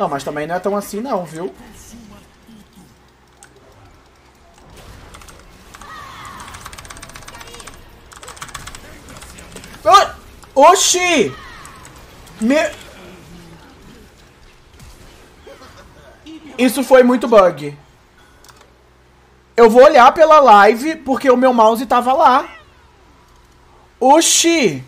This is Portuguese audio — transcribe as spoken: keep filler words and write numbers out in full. Não, mas também não é tão assim não, viu? Oh! Oxi! Me... Isso foi muito bug. Eu vou olhar pela live, porque o meu mouse tava lá. Oxi!